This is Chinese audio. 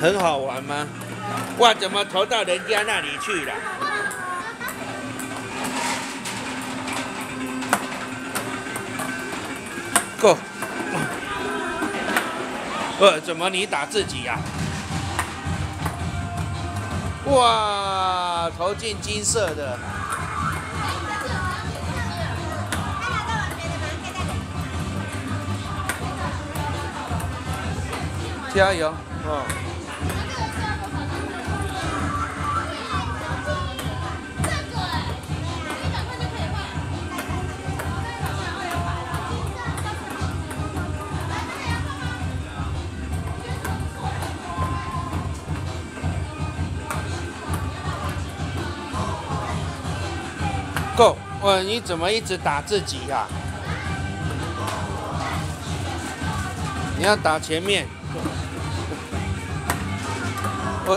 很好玩吗？哇，怎么投到人家那里去了？Go！ 怎么你打自己呀、啊？哇，投进金色的。 加油！哦，够！哇，你怎么一直打自己呀、啊？你要打前面。 我